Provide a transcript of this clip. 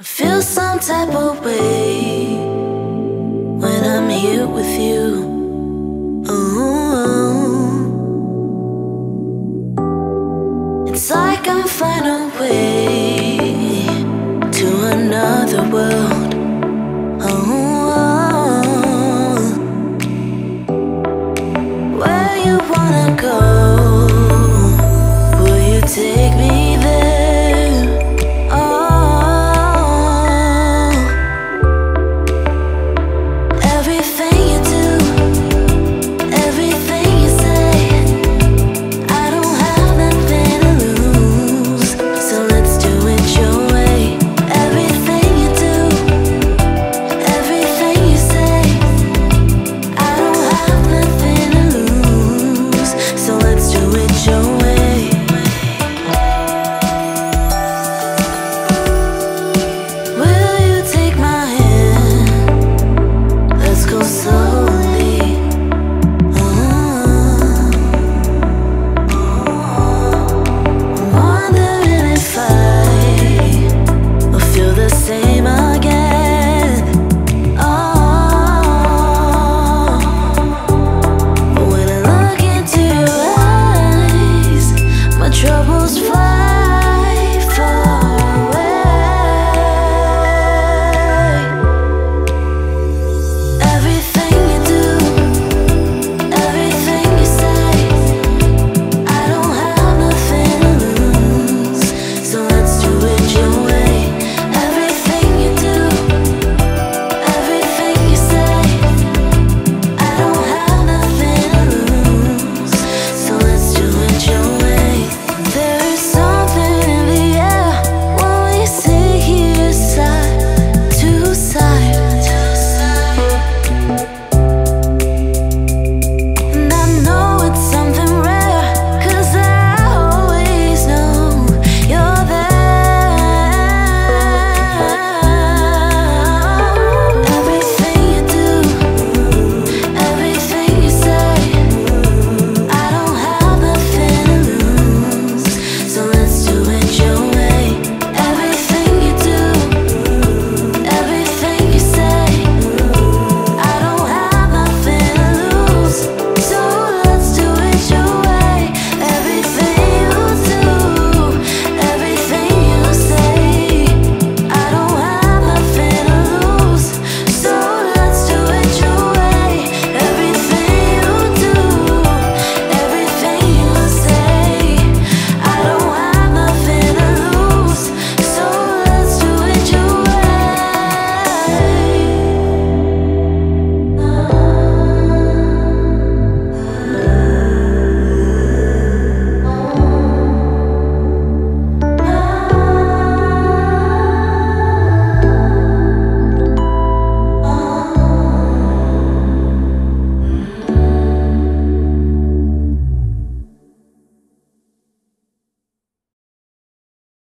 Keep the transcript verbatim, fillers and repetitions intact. I feel some type of way when I'm here with you.